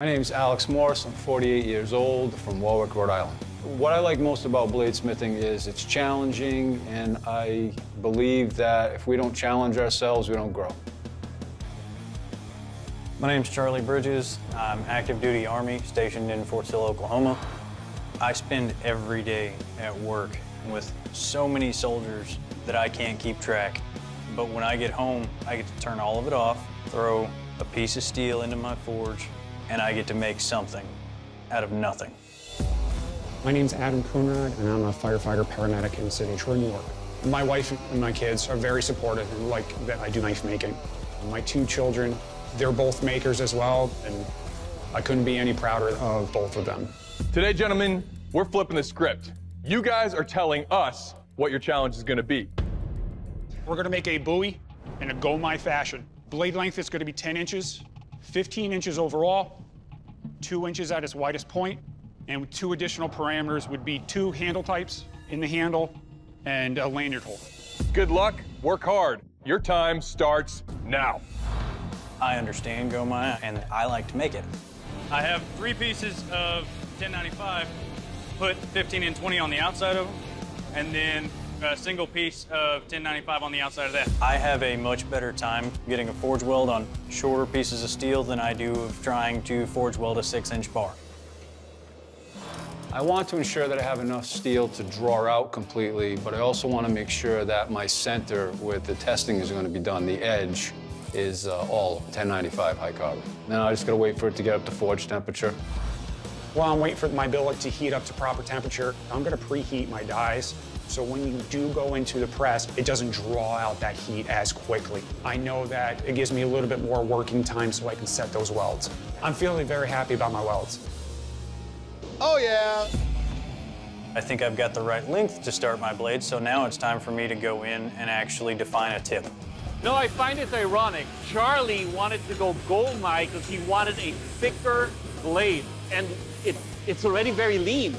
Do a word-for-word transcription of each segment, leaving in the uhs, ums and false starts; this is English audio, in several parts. My name's Alex Morris. I'm forty-eight years old from Warwick, Rhode Island. What I like most about bladesmithing is it's challenging, and I believe that if we don't challenge ourselves, we don't grow. My name's Charlie Bridges. I'm active duty Army, stationed in Fort Sill, Oklahoma. I spend every day at work with so many soldiers that I can't keep track. But when I get home, I get to turn all of it off, throw a piece of steel into my forge, and I get to make something out of nothing. My name's Adam Cronrod, and I'm a firefighter paramedic in the city of Troy, New York. My wife and my kids are very supportive and like that I do knife making. My two children, they're both makers as well, and I couldn't be any prouder of both of them. Today, gentlemen, we're flipping the script. You guys are telling us what your challenge is gonna be. We're gonna make a Bowie in a Gomai fashion. Blade length is gonna be ten inches, fifteen inches overall, two inches at its widest point, and two additional parameters would be two handle types in the handle and a lanyard hole. Good luck, work hard. Your time starts now. I understand Gomai, and I like to make it. I have three pieces of ten ninety-five, put fifteen and twenty on the outside of them, and then a single piece of ten ninety-five on the outside of that. I have a much better time getting a forge weld on shorter pieces of steel than I do of trying to forge weld a six-inch bar. I want to ensure that I have enough steel to draw out completely, but I also want to make sure that my center where the testing is going to be done, the edge, is uh, all ten ninety-five high carbon. Now I just got to wait for it to get up to forge temperature. While I'm waiting for my billet to heat up to proper temperature, I'm going to preheat my dies, so when you do go into the press, it doesn't draw out that heat as quickly. I know that it gives me a little bit more working time so I can set those welds. I'm feeling very happy about my welds. Oh yeah! I think I've got the right length to start my blade, so now it's time for me to go in and actually define a tip. No, I find it's ironic. Charlie wanted to go Gomai because he wanted a thicker blade, and it, it's already very lean.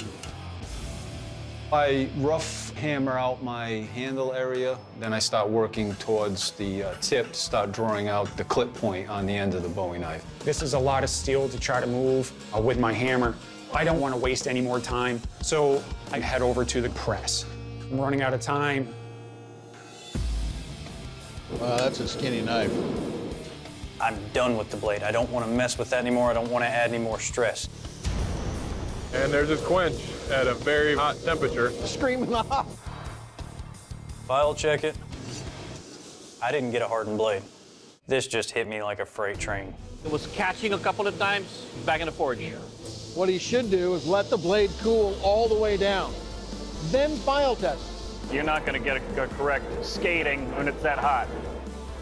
I rough hammer out my handle area, then I start working towards the uh, tip to start drawing out the clip point on the end of the Bowie knife. This is a lot of steel to try to move uh, with my hammer. I don't want to waste any more time, so I head over to the press. I'm running out of time. Wow, that's a skinny knife. I'm done with the blade. I don't want to mess with that anymore. I don't want to add any more stress. And there's his quench at a very hot temperature. Screaming off. File check it. I didn't get a hardened blade. This just hit me like a freight train. It was catching a couple of times, back in the forge. What he should do is let the blade cool all the way down, then file test. You're not going to get a, a correct skating when it's that hot.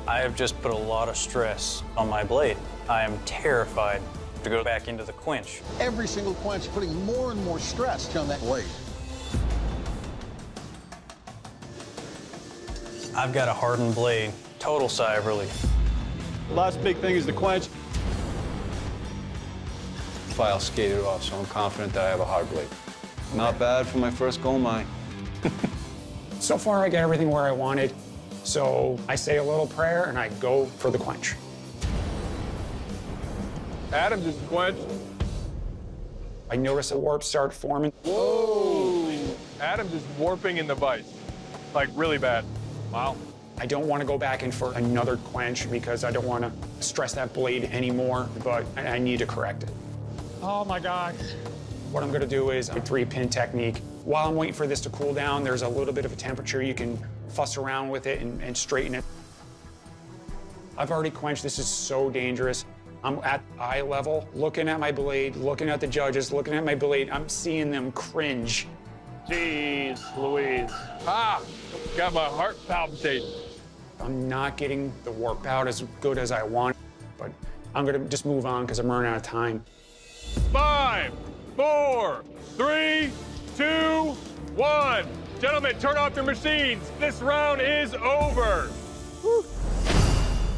I have just put a lot of stress on my blade. I am terrified to go back into the quench. Every single quench putting more and more stress on that blade. I've got a hardened blade. Total sigh of relief. Last big thing is the quench. File skated off, so I'm confident that I have a hard blade. Not bad for my first Gomai. So far, I got everything where I wanted, so I say a little prayer and I go for the quench. Adam just quenched. I noticed a warp start forming. Whoa! Adam just warping in the vise, like really bad. Wow. I don't want to go back in for another quench because I don't want to stress that blade anymore, but I need to correct it. Oh my God. What I'm going to do is a three-pin technique. While I'm waiting for this to cool down, there's a little bit of a temperature. You can fuss around with it and, and straighten it. I've already quenched. This is so dangerous. I'm at eye level, looking at my blade, looking at the judges, looking at my blade. I'm seeing them cringe. Jeez Louise. Ah, got my heart palpitating. I'm not getting the warp out as good as I want, but I'm going to just move on because I'm running out of time. Five, four, three, two, one. Gentlemen, turn off your machines. This round is over. Woo.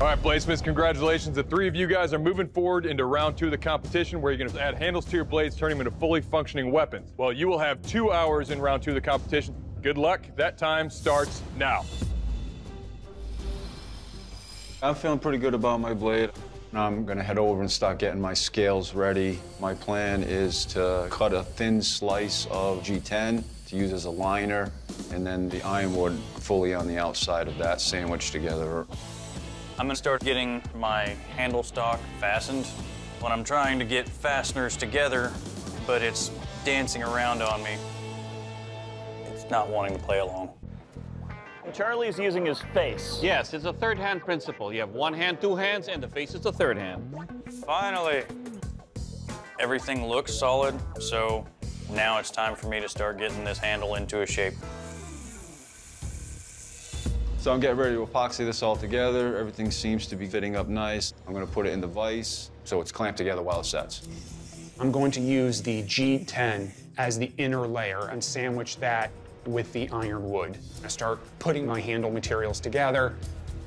All right, bladesmiths, congratulations. The three of you guys are moving forward into round two of the competition where you're gonna add handles to your blades, turning them into fully functioning weapons. Well, you will have two hours in round two of the competition. Good luck. That time starts now. I'm feeling pretty good about my blade. Now I'm gonna head over and start getting my scales ready. My plan is to cut a thin slice of G ten to use as a liner, and then the ironwood fully on the outside of that, sandwiched together. I'm gonna start getting my handle stock fastened. When I'm trying to get fasteners together, but it's dancing around on me, it's not wanting to play along. Charlie's using his face. Yes, it's a third hand principle. You have one hand, two hands, and the face is the third hand. Finally. Everything looks solid, so now it's time for me to start getting this handle into a shape. So I'm getting ready to epoxy this all together. Everything seems to be fitting up nice. I'm gonna put it in the vise so it's clamped together while it sets. I'm going to use the G ten as the inner layer and sandwich that with the iron wood. I start putting my handle materials together.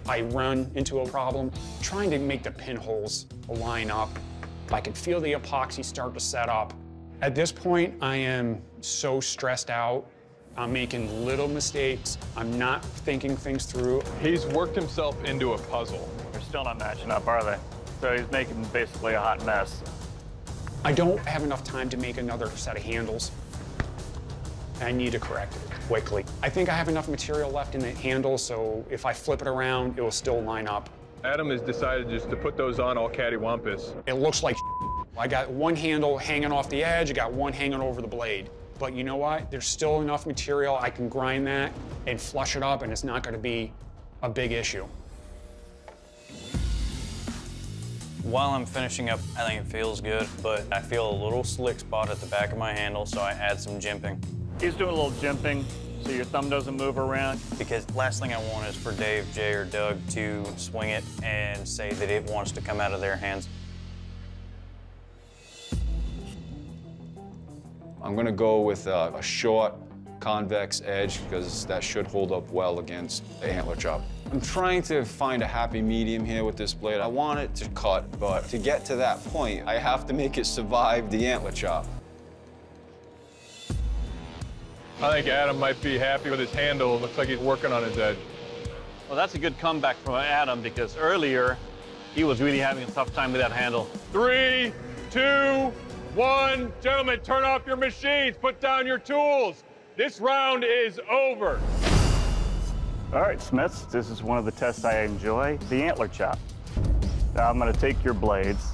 I run into a problem, trying to make the pinholes line up. I can feel the epoxy start to set up. At this point, I am so stressed out. I'm making little mistakes. I'm not thinking things through. He's worked himself into a puzzle. They're still not matching up, are they? So he's making basically a hot mess. I don't have enough time to make another set of handles. I need to correct it quickly. I think I have enough material left in the handle, so if I flip it around, it will still line up. Adam has decided just to put those on all cattywampus. It looks like I got one handle hanging off the edge, I got one hanging over the blade. But you know what? There's still enough material. I can grind that and flush it up, and it's not gonna be a big issue. While I'm finishing up, I think it feels good, but I feel a little slick spot at the back of my handle, so I add some jimping. He's doing a little jimping so your thumb doesn't move around. Because last thing I want is for Dave, Jay, or Doug to swing it and say that it wants to come out of their hands. I'm gonna go with a, a short convex edge because that should hold up well against the antler chop. I'm trying to find a happy medium here with this blade. I want it to cut, but to get to that point, I have to make it survive the antler chop. I think Adam might be happy with his handle. Looks like he's working on his edge. Well, that's a good comeback from Adam because earlier, he was really having a tough time with that handle. Three, two, one. Gentlemen, turn off your machines. Put down your tools. This round is over. All right, Smiths, this is one of the tests I enjoy, the antler chop. Now I'm gonna take your blades,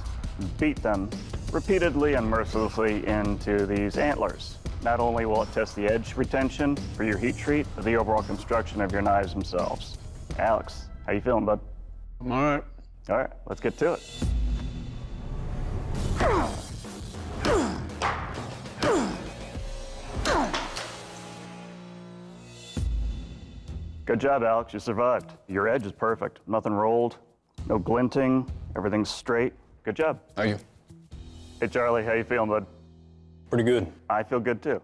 beat them repeatedly and mercilessly into these antlers. Not only will it test the edge retention for your heat treat, but the overall construction of your knives themselves. Alex, how you feeling, bud? I'm all right. All right, let's get to it. Good job, Alex, you survived. Your edge is perfect. Nothing rolled, no glinting, everything's straight. Good job. Thank you. Hey, Charlie, how you feeling, bud? Pretty good. I feel good, too.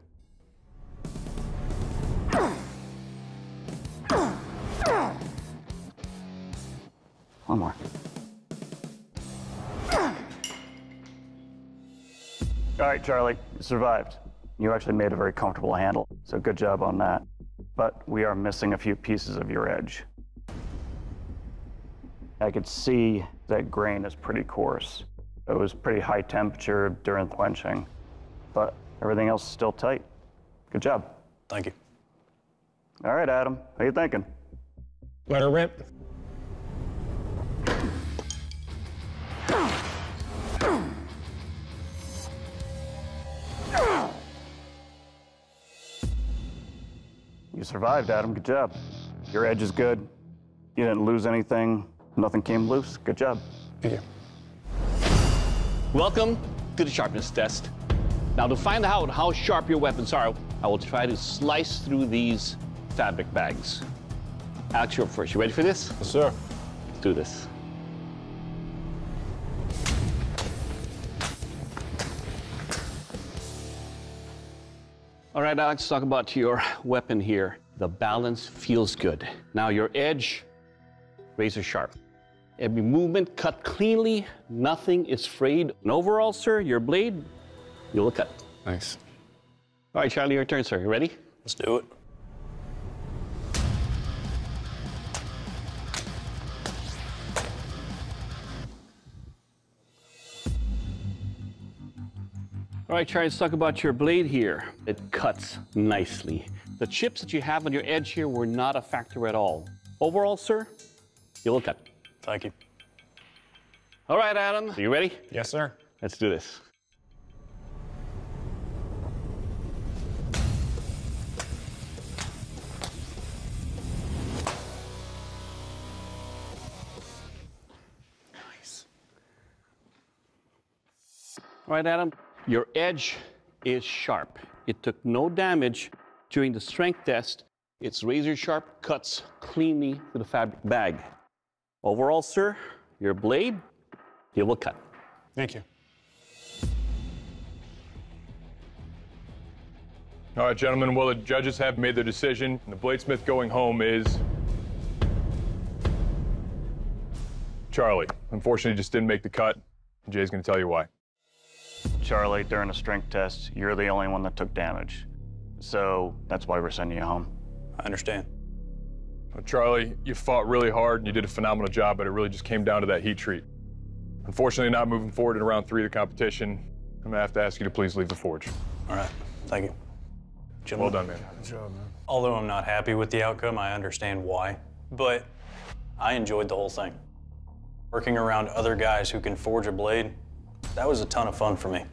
One more. All right, Charlie, you survived. You actually made a very comfortable handle, so good job on that. But we are missing a few pieces of your edge. I could see that grain is pretty coarse. It was pretty high temperature during quenching. But everything else is still tight. Good job. Thank you. All right, Adam, how you thinking? Let her rip. You survived, Adam, good job. Your edge is good. You didn't lose anything. Nothing came loose, good job. Thank you. Welcome to the sharpness test. Now, to find out how sharp your weapons are, I will try to slice through these fabric bags. Alex, you're up first. You ready for this? Yes, sir. Let's do this. All right, Alex, let's talk about your weapon here. The balance feels good. Now, your edge, razor sharp. Every movement cut cleanly. Nothing is frayed. And overall, sir, your blade, you look up. Thanks. All right, Charlie, your turn, sir. You ready? Let's do it. All right, Charlie, let's talk about your blade here. It cuts nicely. The chips that you have on your edge here were not a factor at all. Overall, sir, you look cut. Thank you. All right, Adam, are you ready? Yes, sir. Let's do this. Nice. All right, Adam, your edge is sharp. It took no damage during the strength test. It's razor sharp, cuts cleanly through the fabric bag. Overall, sir, your blade, you will cut. Thank you. All right, gentlemen, well, the judges have made their decision, and the bladesmith going home is Charlie. Unfortunately, he just didn't make the cut, and Jay's gonna tell you why. Charlie, during a strength test, you're the only one that took damage. So that's why we're sending you home. I understand. Well, Charlie, you fought really hard, and you did a phenomenal job, but it really just came down to that heat treat. Unfortunately, not moving forward in round three of the competition. I'm gonna have to ask you to please leave the forge. All right, thank you. Gentlemen. Well done, man. Good job, man. Although I'm not happy with the outcome, I understand why, but I enjoyed the whole thing. Working around other guys who can forge a blade, that was a ton of fun for me.